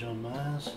John Miles.